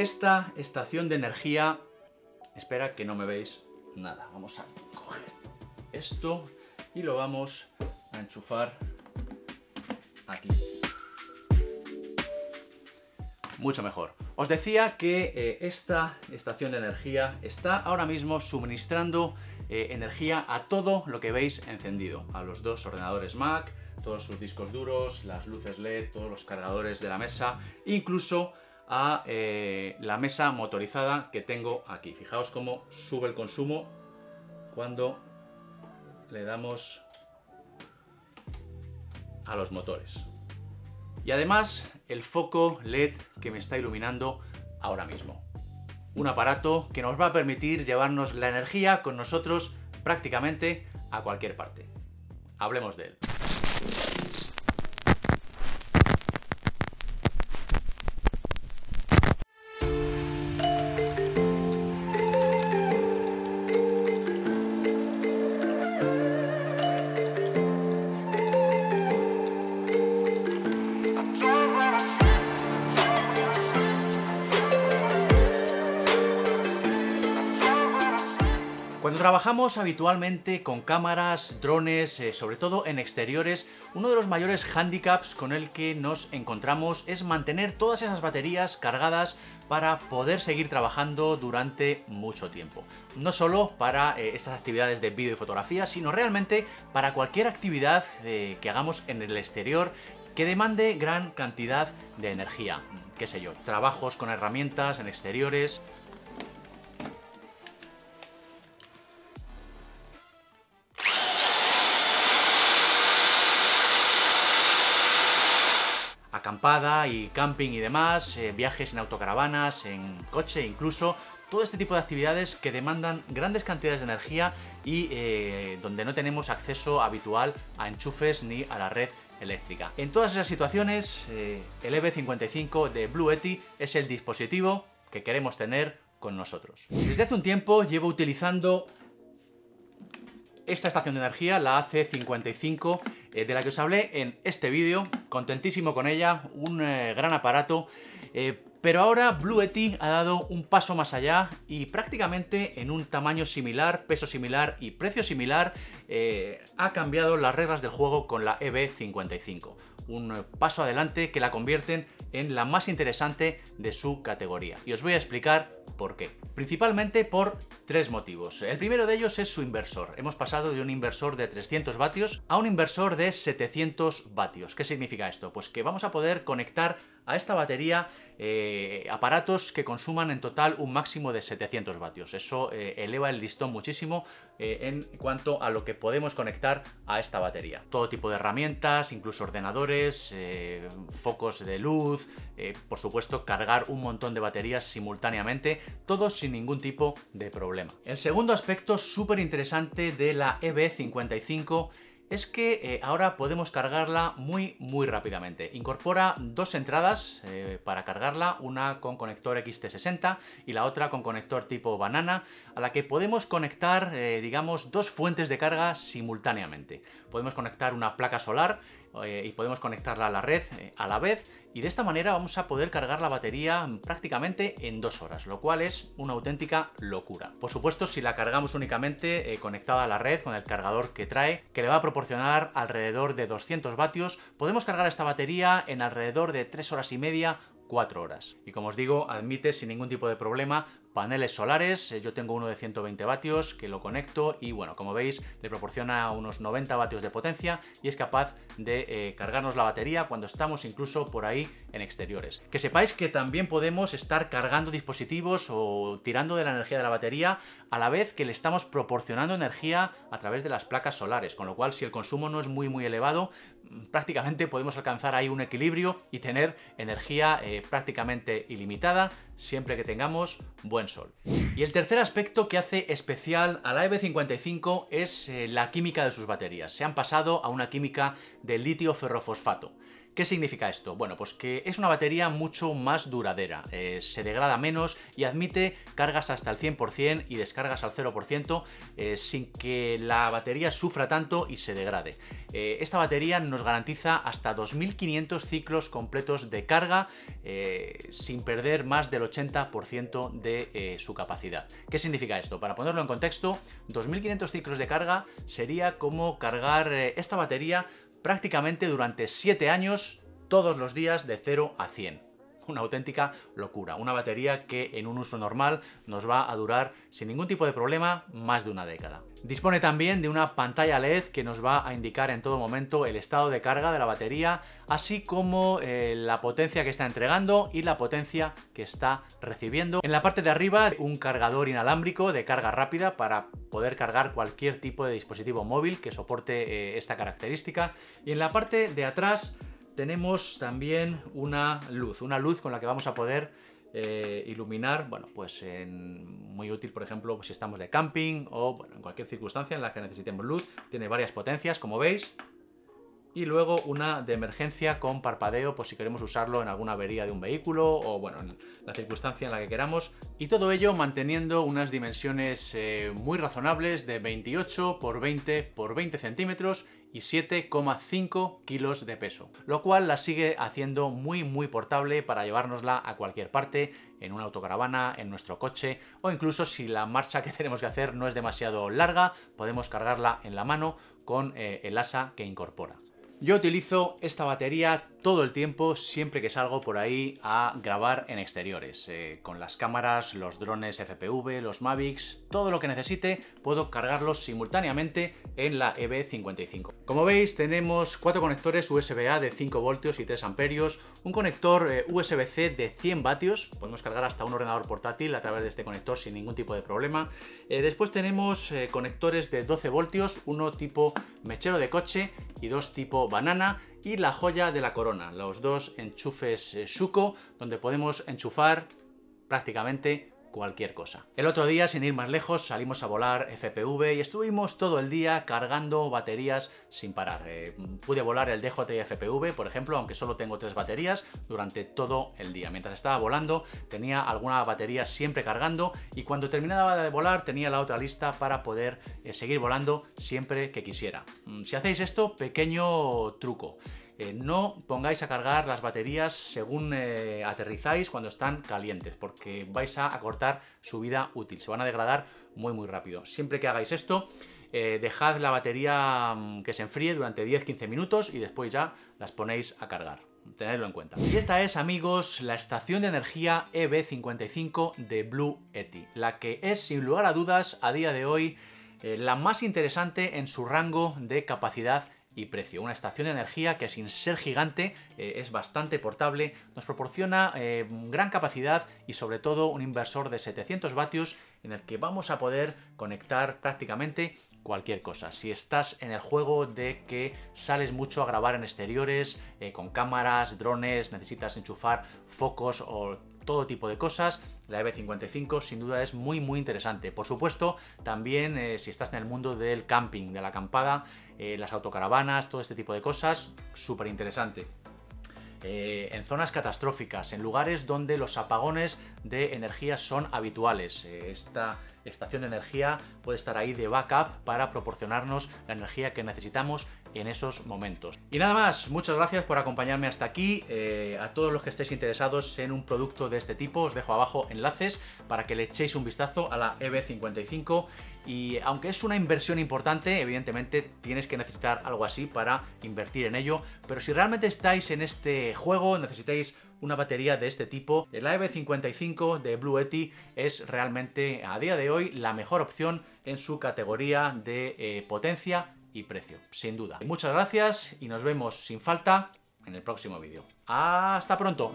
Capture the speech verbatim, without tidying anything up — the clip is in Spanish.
Esta estación de energía... Espera que no me veis nada. Vamos a coger esto y lo vamos a enchufar aquí. Mucho mejor. Os decía que eh, esta estación de energía está ahora mismo suministrando eh, energía a todo lo que veis encendido. A los dos ordenadores Mac, todos sus discos duros, las luces L E D, todos los cargadores de la mesa, incluso a eh, la mesa motorizada que tengo aquí. Fijaos cómo sube el consumo cuando le damos a los motores. Y además el foco L E D que me está iluminando ahora mismo. Un aparato que nos va a permitir llevarnos la energía con nosotros prácticamente a cualquier parte. Hablemos de él. Cuando trabajamos habitualmente con cámaras, drones, eh, sobre todo en exteriores, uno de los mayores hándicaps con el que nos encontramos es mantener todas esas baterías cargadas para poder seguir trabajando durante mucho tiempo. No solo para eh, estas actividades de vídeo y fotografía, sino realmente para cualquier actividad eh, que hagamos en el exterior que demande gran cantidad de energía. Qué sé yo, trabajos con herramientas en exteriores... acampada y camping y demás, eh, viajes en autocaravanas, en coche incluso, todo este tipo de actividades que demandan grandes cantidades de energía y eh, donde no tenemos acceso habitual a enchufes ni a la red eléctrica. En todas esas situaciones, eh, el E B cincuenta y cinco de Bluetti es el dispositivo que queremos tener con nosotros. Desde hace un tiempo llevo utilizando esta estación de energía, la A C cincuenta y cinco, eh, de la que os hablé en este vídeo, contentísimo con ella, un eh, gran aparato, eh, pero ahora Bluetti ha dado un paso más allá y prácticamente en un tamaño similar, peso similar y precio similar, eh, ha cambiado las reglas del juego con la E B cincuenta y cinco. Un paso adelante que la convierten en la más interesante de su categoría. Y os voy a explicar por qué. Principalmente por tres motivos. El primero de ellos es su inversor. Hemos pasado de un inversor de trescientos vatios a un inversor de setecientos vatios. ¿Qué significa esto? Pues que vamos a poder conectar a esta batería eh, aparatos que consuman en total un máximo de setecientos vatios. Eso eh, eleva el listón muchísimo eh, en cuanto a lo que podemos conectar a esta batería. Todo tipo de herramientas, incluso ordenadores, eh, focos de luz, eh, por supuesto cargar un montón de baterías simultáneamente, todo sin ningún tipo de problema. El segundo aspecto súper interesante de la E B cincuenta y cinco es que eh, ahora podemos cargarla muy muy rápidamente. Incorpora dos entradas eh, para cargarla, una con conector X T sesenta y la otra con conector tipo banana, a la que podemos conectar, eh, digamos, dos fuentes de carga simultáneamente. Podemos conectar una placa solar eh, y podemos conectarla a la red eh, a la vez, y de esta manera vamos a poder cargar la batería prácticamente en dos horas, lo cual es una auténtica locura. Por supuesto, si la cargamos únicamente eh, conectada a la red con el cargador que trae, que le va a proporcionar proporcionar alrededor de doscientos vatios, podemos cargar esta batería en alrededor de tres horas y media, cuatro horas. Y como os digo, admite sin ningún tipo de problema paneles solares. Yo tengo uno de ciento veinte vatios que lo conecto y bueno, como veis, le proporciona unos noventa vatios de potencia y es capaz de eh, cargarnos la batería cuando estamos incluso por ahí en exteriores. Que sepáis que también podemos estar cargando dispositivos o tirando de la energía de la batería a la vez que le estamos proporcionando energía a través de las placas solares, con lo cual si el consumo no es muy muy elevado, prácticamente podemos alcanzar ahí un equilibrio y tener energía eh, prácticamente ilimitada siempre que tengamos buen sol. Y el tercer aspecto que hace especial a la E B cincuenta y cinco es eh, la química de sus baterías. Se han pasado a una química de litio ferrofosfato. ¿Qué significa esto? Bueno, pues que es una batería mucho más duradera, eh, se degrada menos y admite cargas hasta el cien por cien y descargas al cero por ciento eh, sin que la batería sufra tanto y se degrade. Eh, esta batería nos garantiza hasta dos mil quinientos ciclos completos de carga eh, sin perder más del ochenta por ciento de eh, su capacidad. ¿Qué significa esto? Para ponerlo en contexto, dos mil quinientos ciclos de carga sería como cargar eh, esta batería prácticamente durante siete años, todos los días de cero a cien. Una auténtica locura, una batería que en un uso normal nos va a durar sin ningún tipo de problema más de una década. Dispone también de una pantalla L E D que nos va a indicar en todo momento el estado de carga de la batería, así como eh, la potencia que está entregando y la potencia que está recibiendo. En la parte de arriba, un cargador inalámbrico de carga rápida para poder cargar cualquier tipo de dispositivo móvil que soporte eh, esta característica. Y en la parte de atrás tenemos también una luz, una luz con la que vamos a poder eh, iluminar, bueno, pues en, muy útil, por ejemplo, pues si estamos de camping o bueno, en cualquier circunstancia en la que necesitemos luz. Tiene varias potencias, como veis, y luego una de emergencia con parpadeo, pues si queremos usarlo en alguna avería de un vehículo o bueno, en la circunstancia en la que queramos. Y todo ello manteniendo unas dimensiones eh, muy razonables de veintiocho por veinte por veinte centímetros y siete coma cinco kilos de peso, lo cual la sigue haciendo muy muy portable para llevárnosla a cualquier parte, en una autocaravana, en nuestro coche, o incluso si la marcha que tenemos que hacer no es demasiado larga, podemos cargarla en la mano con eh, el asa que incorpora. Yo utilizo esta batería todo el tiempo, siempre que salgo por ahí a grabar en exteriores. Eh, con las cámaras, los drones F P V, los Mavics, todo lo que necesite, puedo cargarlos simultáneamente en la E B cincuenta y cinco. Como veis, tenemos cuatro conectores U S B A de cinco voltios y tres amperios, un conector eh, U S B C de cien vatios, podemos cargar hasta un ordenador portátil a través de este conector sin ningún tipo de problema. Eh, después tenemos eh, conectores de doce voltios, uno tipo mechero de coche y dos tipo banana, y la joya de la corona, los dos enchufes Shuko, donde podemos enchufar prácticamente cualquier cosa. El otro día, sin ir más lejos, salimos a volar F P V y estuvimos todo el día cargando baterías sin parar. Eh, pude volar el D J I F P V, por ejemplo, aunque solo tengo tres baterías, durante todo el día. Mientras estaba volando tenía alguna batería siempre cargando y cuando terminaba de volar tenía la otra lista para poder eh, seguir volando siempre que quisiera. Si hacéis esto, pequeño truco. Eh, no pongáis a cargar las baterías según eh, aterrizáis cuando están calientes, porque vais a acortar su vida útil, se van a degradar muy muy rápido. Siempre que hagáis esto, eh, dejad la batería que se enfríe durante diez a quince minutos y después ya las ponéis a cargar. Tenedlo en cuenta. Y esta es, amigos, la estación de energía E B cincuenta y cinco de Bluetti, la que es sin lugar a dudas a día de hoy eh, la más interesante en su rango de capacidad y precio. Una estación de energía que, sin ser gigante, eh, es bastante portable, nos proporciona eh, gran capacidad y sobre todo un inversor de setecientos vatios en el que vamos a poder conectar prácticamente cualquier cosa. Si estás en el juego de que sales mucho a grabar en exteriores, eh, con cámaras, drones, necesitas enchufar focos o todo tipo de cosas, la E B cincuenta y cinco sin duda es muy muy interesante. Por supuesto, también eh, si estás en el mundo del camping, de la acampada, eh, las autocaravanas, todo este tipo de cosas, súper interesante. Eh, en zonas catastróficas, en lugares donde los apagones de energía son habituales. Eh, esta estación de energía puede estar ahí de backup para proporcionarnos la energía que necesitamos en esos momentos. Y nada más, muchas gracias por acompañarme hasta aquí. Eh, a todos los que estéis interesados en un producto de este tipo, os dejo abajo enlaces para que le echéis un vistazo a la E B cincuenta y cinco. Y aunque es una inversión importante, evidentemente tienes que necesitar algo así para invertir en ello, pero si realmente estáis en este juego, necesitáis una batería de este tipo, la E B cincuenta y cinco de Bluetti es realmente a día de hoy la mejor opción en su categoría de eh, potencia y precio, sin duda. Muchas gracias y nos vemos sin falta en el próximo vídeo. ¡Hasta pronto!